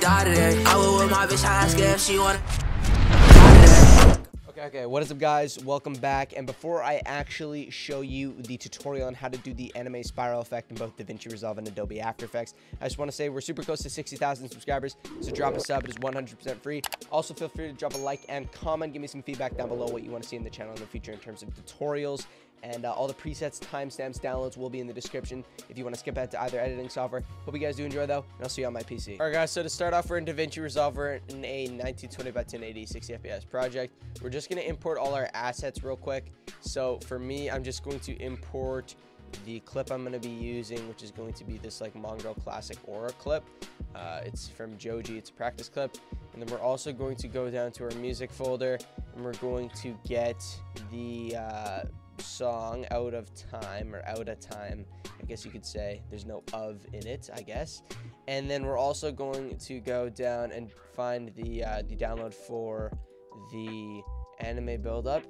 die today. I will with my bitch, I ask if she wanna die today. Okay, what is up guys? Welcome back. And before I actually show you the tutorial on how to do the anime spiral effect in both DaVinci Resolve and Adobe After Effects, I just want to say we're super close to 60,000 subscribers, so drop a sub, it is 100% free. Also feel free to drop a like and comment, give me some feedback down below what you want to see in the channel in the future in terms of tutorials. And all the presets, timestamps, downloads will be in the description if you want to skip out to either editing software. Hope you guys do enjoy, though, and I'll see you on my PC. All right, guys, so to start off, we're in DaVinci Resolve. We're in a 1920x1080 60fps project. We're just going to import all our assets real quick. So for me, I'm just going to import the clip I'm going to be using, which is going to be this like Mongrel Classic Aura clip. It's from Joji. It's a practice clip. And then we're also going to go down to our music folder, and we're going to get the... song Out of Time, or Out of Time, I guess you could say. There's no of in it, I guess. And then we're also going to go down and find the download for the anime buildup,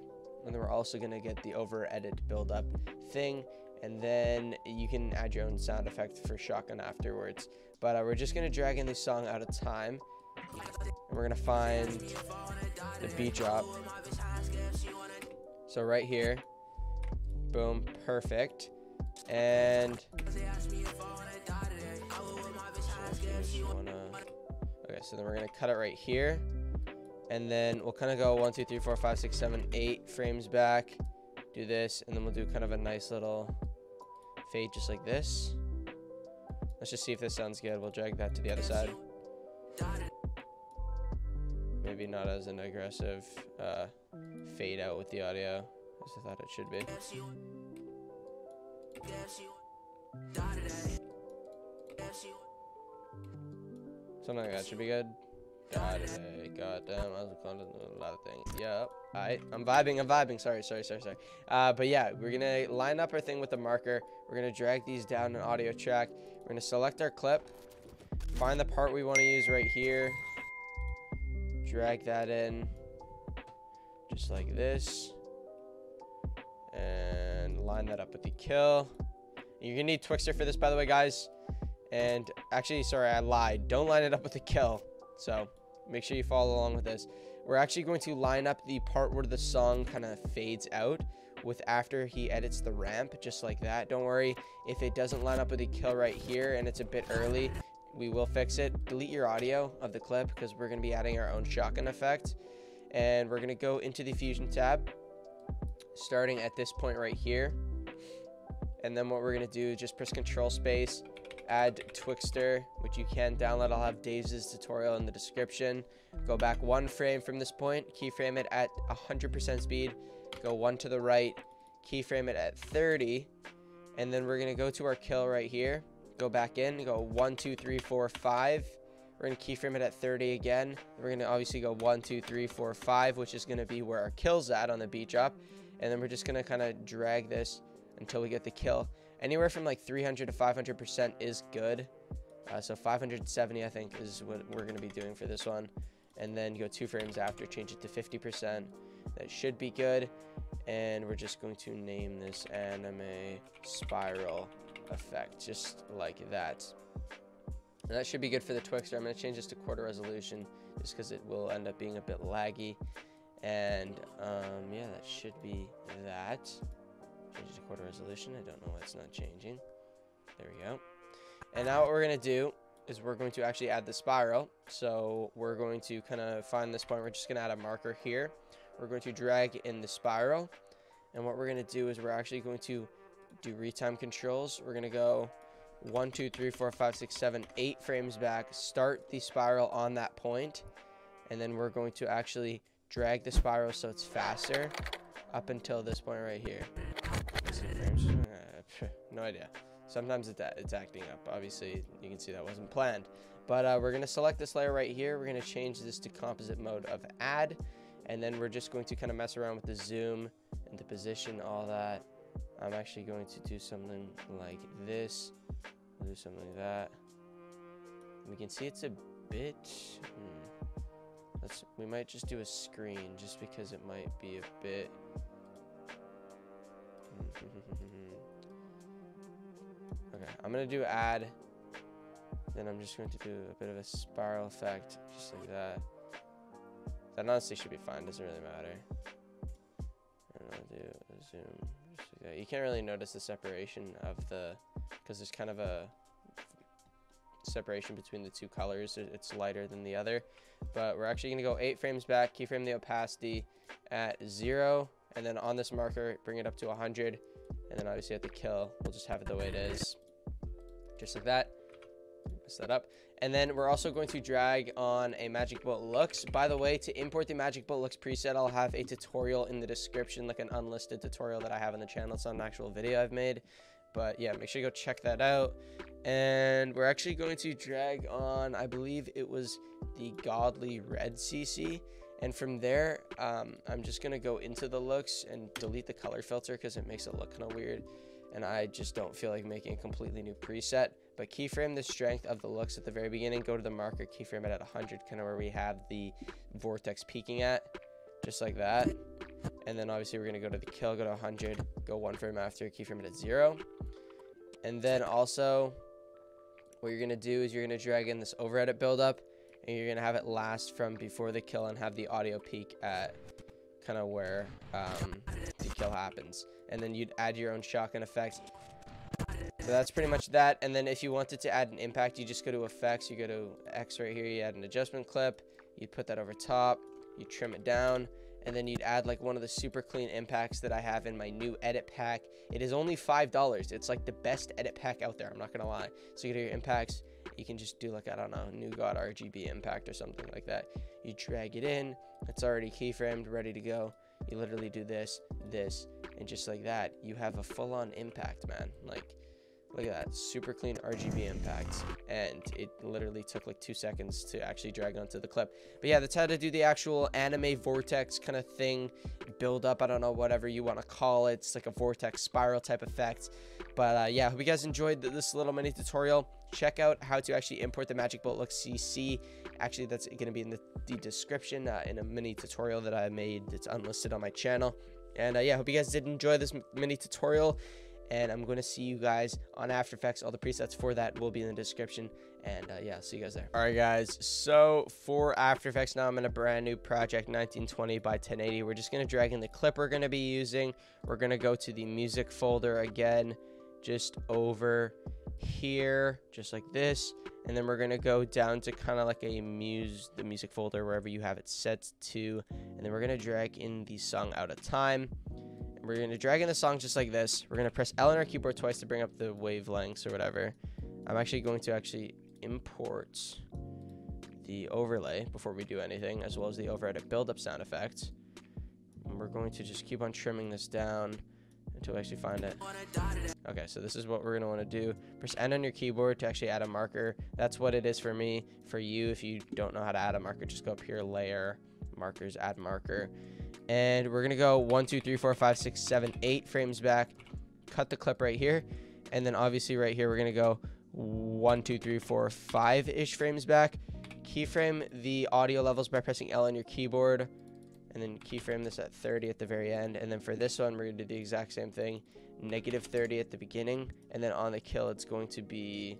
and then we're also going to get the over edit buildup thing. And then you can add your own sound effect for shotgun afterwards, but we're just going to drag in the song Out of Time, and we're going to find the beat drop. So right here. Boom, perfect. And okay, so then we're gonna cut it right here, and then we'll kind of go 1, 2, 3, 4, 5, 6, 7, 8 frames back, do this, and then we'll do kind of a nice little fade just like this. Let's just see if this sounds good. We'll drag that to the other side. Maybe not as an aggressive fade out with the audio as I thought it should be. Something like that should be good. God damn, I was going to do a lot of things. Yep. Alright, I'm vibing. Sorry. But yeah, we're going to line up our thing with the marker. We're going to drag these down an audio track. We're going to select our clip. Find the part we want to use right here. Drag that in. Just like this. And line that up with the kill. You're gonna need Twixtor for this, by the way, guys. And actually, sorry, I lied, don't line it up with the kill, so make sure you follow along with this. We're actually going to line up the part where the song kind of fades out with after he edits the ramp, just like that. Don't worry if it doesn't line up with the kill right here and it's a bit early, we will fix it. Delete your audio of the clip because we're going to be adding our own shotgun effect, and we're going to go into the Fusion tab starting at this point right here. And then what we're going to do is just press Control Space, add Twixtor, which you can download. I'll have Dave's tutorial in the description. Go back 1 frame from this point, keyframe it at 100% speed, go 1 to the right, keyframe it at 30, and then we're going to go to our kill right here, go back in, go 1, 2, 3, 4, 5. We're going to keyframe it at 30 again. We're going to obviously go 1, 2, 3, 4, 5, which is going to be where our kill's at on the beat drop. And then we're just going to kind of drag this until we get the kill. Anywhere from like 300 to 500% is good. So 570, I think, is what we're going to be doing for this one. And then go 2 frames after, change it to 50%. That should be good. And we're just going to name this anime spiral effect, just like that. And that should be good for the Twixtor. I'm going to change this to quarter resolution just because it will end up being a bit laggy. And yeah, that should be that. Change it to quarter resolution. I don't know why it's not changing. There we go. And now what we're going to do is we're going to actually add the spiral. So we're going to kind of find this point. We're just going to add a marker here. We're going to drag in the spiral. And what we're going to do is we're actually going to do retime controls. We're going to go 1, 2, 3, 4, 5, 6, 7, 8 frames back, start the spiral on that point, and then we're going to actually drag the spiral so it's faster up until this point right here. No idea, sometimes it's acting up. Obviously you can see that wasn't planned, but we're going to select this layer right here. We're going to change this to composite mode of add, and then we're just going to kind of mess around with the zoom and the position, all that. I'm actually going to do something like this. I'll do something like that. We can see it's a bit. We might just do a screen just because it might be a bit. Okay, I'm gonna do add. Then I'm just going to do a bit of a spiral effect, just like that. That honestly should be fine, doesn't really matter. And I'll do a zoom, just like that. You can't really notice the separation of the, because there's kind of a separation between the two colors. It's lighter than the other, but we're actually gonna go 8 frames back, keyframe the opacity at 0, and then on this marker, bring it up to 100, and then obviously at the kill, we'll just have it the way it is, just like that. Mess that up. And then we're also going to drag on a Magic Bullet Looks. By the way, to import the Magic Bullet Looks preset, I'll have a tutorial in the description, like an unlisted tutorial that I have on the channel. It's not an actual video I've made, but yeah, make sure you go check that out. And we're actually going to drag on, I believe it was the Godly Red CC. And from there, I'm just going to go into the looks and delete the color filter because it makes it look kind of weird. And I just don't feel like making a completely new preset. But keyframe the strength of the looks at the very beginning. Go to the marker, keyframe it at 100, kind of where we have the vortex peaking at, just like that. And then obviously we're going to go to the kill, go to 100, go 1 frame after, keyframe it at 0. And then also what you're going to do is you're going to drag in this over edit buildup, and you're going to have it last from before the kill and have the audio peak at kind of where the kill happens. And then you'd add your own shotgun effects. So that's pretty much that. And then if you wanted to add an impact, you just go to effects, you go to X right here, you add an adjustment clip, you put that over top, you trim it down, and then you'd add like one of the super clean impacts that I have in my new edit pack. It is only $5. It's like the best edit pack out there, I'm not gonna lie. So you go to your impacts, you can just do like, I don't know, New God RGB impact or something like that. You drag it in, it's already keyframed, ready to go. You literally do this, this, and just like that, you have a full-on impact, man. Like, look at that, super clean RGB impact. And it literally took like 2 seconds to actually drag onto the clip. But yeah, that's how to do the actual anime vortex kind of thing, build up, I don't know, whatever you want to call it. It's like a vortex spiral type effect. But yeah, hope you guys enjoyed this little mini tutorial. Check out how to actually import the Magic Bullet Looks CC. Actually, that's going to be in the description in a mini tutorial that I made. It's unlisted on my channel. And yeah, hope you guys did enjoy this mini tutorial. And I'm going to see you guys on After Effects. All the presets for that will be in the description. And yeah, I'll see you guys there. All right, guys. So for After Effects, now I'm in a brand new project, 1920 by 1080. We're just going to drag in the clip we're going to be using. We're going to go to the music folder again, just over here, just like this. And then we're going to go down to kind of like a the music folder, wherever you have it set to. And then we're going to drag in the song Out of Time. We're going to drag in the song just like this. We're going to press L on our keyboard twice to bring up the wavelengths or whatever. I'm actually going to actually import the overlay before we do anything, as well as the over edit build up sound effect. And we're going to just keep on trimming this down until we actually find it. Okay, so this is what we're going to want to do. Press N on your keyboard to actually add a marker. That's what it is for me. For you, if you don't know how to add a marker, just go up here, layer, markers, add marker. And we're gonna go 1, 2, 3, 4, 5, 6, 7, 8 frames back, cut the clip right here, and then obviously right here we're gonna go 1, 2, 3, 4, 5-ish frames back, keyframe the audio levels by pressing L on your keyboard, and then keyframe this at 30 at the very end. And then for this one, we're gonna do the exact same thing, -30 at the beginning, and then on the kill it's going to be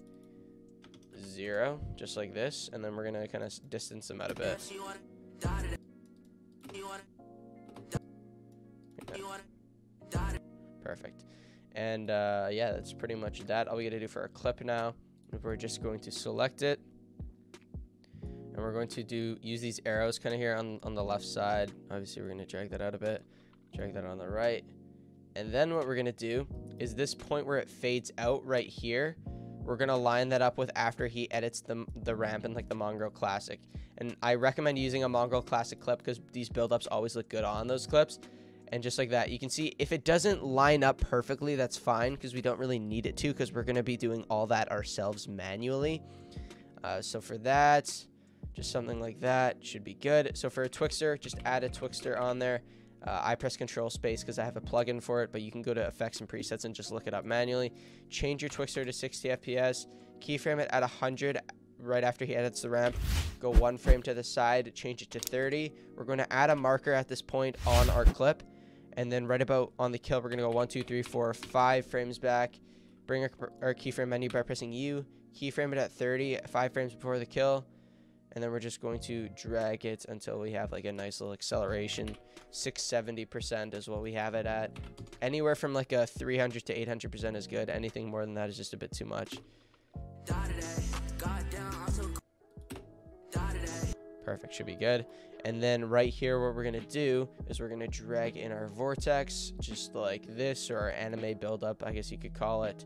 0, just like this. And then we're gonna kind of distance them out a bit. Perfect. And yeah, that's pretty much that. All we gotta do for our clip now, we're just going to select it, and we're going to use these arrows kind of here on the left side. Obviously we're gonna drag that out a bit, drag that on the right, and then what we're gonna do is this point where it fades out right here, we're gonna line that up with after he edits the ramp and like the Mongrel Classic. And I recommend using a Mongrel Classic clip because these buildups always look good on those clips. And just like that, you can see if it doesn't line up perfectly, that's fine because we don't really need it to, because we're going to be doing all that ourselves manually. So for that, just something like that should be good. So for a Twixtor, just add a Twixtor on there. I press Control-Space because I have a plugin for it, but you can go to Effects and Presets and just look it up manually. Change your Twixtor to 60 FPS. Keyframe it at 100 right after he edits the ramp. Go 1 frame to the side, change it to 30. We're going to add a marker at this point on our clip. And then right about on the kill, we're going to go 1, 2, 3, 4, 5 frames back. Bring our keyframe menu by pressing U. keyframe it at 30, 5 frames before the kill, and then we're just going to drag it until we have like a nice little acceleration. 670% is what we have it at. Anywhere from like a 300 to 800% is good. Anything more than that is just a bit too much. Perfect, should be good. And then right here, what we're gonna do is we're gonna drag in our vortex, just like this, or our anime buildup, I guess you could call it.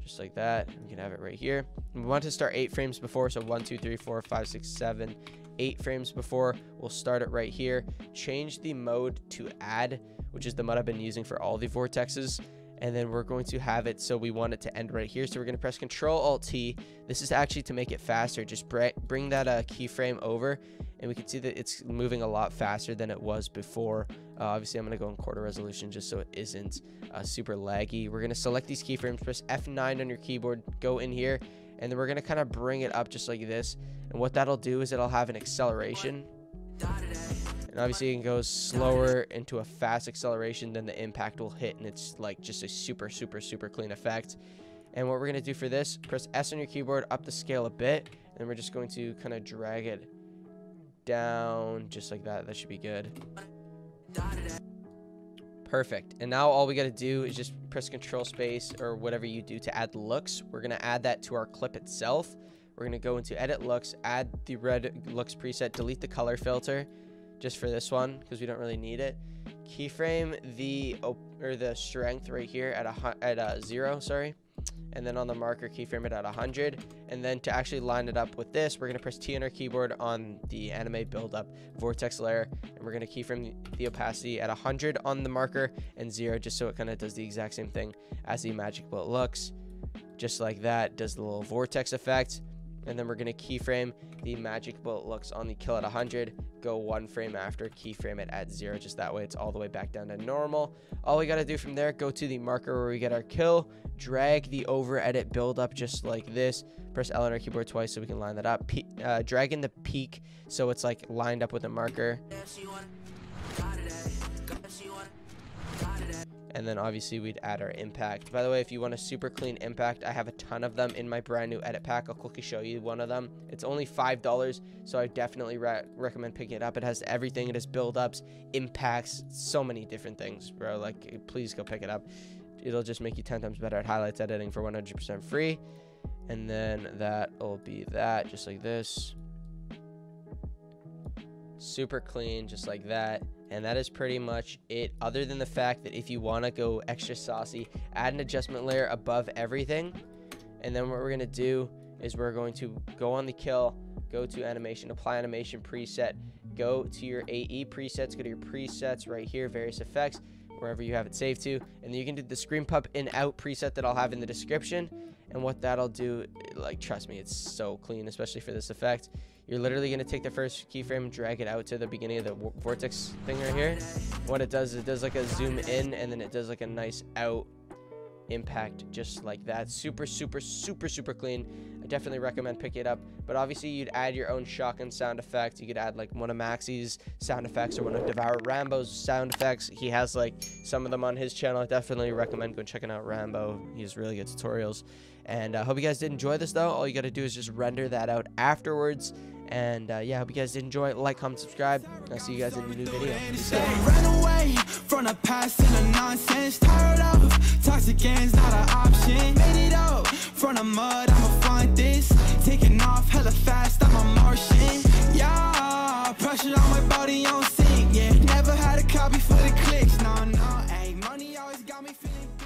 Just like that, we can have it right here. And we want to start 8 frames before, so 1, 2, 3, 4, 5, 6, 7, 8 frames before. We'll start it right here. Change the mode to add, which is the mode I've been using for all the vortexes. And then we're going to have it, so we want it to end right here. So we're going to press Control-Alt-T. This is actually to make it faster. Just bring that keyframe over, and we can see that it's moving a lot faster than it was before. Obviously, I'm going to go in quarter resolution just so it isn't super laggy. We're going to select these keyframes, press F9 on your keyboard, go in here, and then we're going to kind of bring it up just like this. And what that'll do is it'll have an acceleration. And obviously, it can go slower into a fast acceleration, then the impact will hit, and it's like just a super, super, super clean effect. And what we're going to do for this, press S on your keyboard, up the scale a bit, and we're just going to kind of drag it down just like that. That should be good. Perfect. And now all we got to do is just press Control Space or whatever you do to add looks. We're going to add that to our clip itself. We're going to go into Edit Looks, add the red looks preset, delete the color filter just for this one because we don't really need it. Keyframe the strength right here at 0, sorry. And then on the marker, keyframe it at 100. And then to actually line it up with this, we're going to press T on our keyboard on the anime buildup vortex layer. And we're going to keyframe the opacity at 100 on the marker and 0, just so it kind of does the exact same thing as the Magic Bullet Looks. Just like that, does the little vortex effect. And then we're going to keyframe the Magic Bullet Looks on the kill at 100, go 1 frame after, keyframe it at 0. Just that way, it's all the way back down to normal. All we got to do from there, go to the marker where we get our kill, drag the over edit build up just like this. Press L on our keyboard twice so we can line that up. Drag in the peak so it's like lined up with the marker. And then obviously we'd add our impact. By the way, if you want a super clean impact, I have a ton of them in my brand new edit pack. I'll quickly show you one of them. It's only $5, so I definitely recommend picking it up. It has everything. It has build-ups, impacts, so many different things, bro. Like, please go pick it up. It'll just make you 10 times better at highlights editing for 100% free. And then that'll be that, just like this. Super clean, just like that. And that is pretty much it, other than the fact that if you want to go extra saucy, add an adjustment layer above everything. And then what we're going to do is we're going to go on the kill, go to animation, apply animation preset, go to your AE presets, go to your presets right here, various effects, wherever you have it saved to. And then you can do the screen pop in out preset that I'll have in the description. And what that'll do, like, trust me, it's so clean, especially for this effect. You're literally going to take the first keyframe, drag it out to the beginning of the vortex thing right here. What it does is it does like a zoom in, and then it does like a nice out impact just like that. Super, super, super, super clean. I definitely recommend picking it up. But obviously, you'd add your own shotgun sound effect. You could add like one of Maxi's sound effects or one of Devour Rambo's sound effects. He has like some of them on his channel. I definitely recommend going checking out Rambo. He has really good tutorials. And I hope you guys did enjoy this, though. All you got to do is just render that out afterwards. And yeah, I hope you guys did enjoy it. Like, comment, subscribe. I'll see you guys in the new video. Peace out. Ran away from the past and the nonsense. Tired of toxic ends, not an option. Made it up from the mud, I'ma find this. Taking off hella fast, I'm a Martian. Yeah, pressure on my body on sync. Yeah, never had a copy for the clicks. No, no, ayy, money always got me feeling.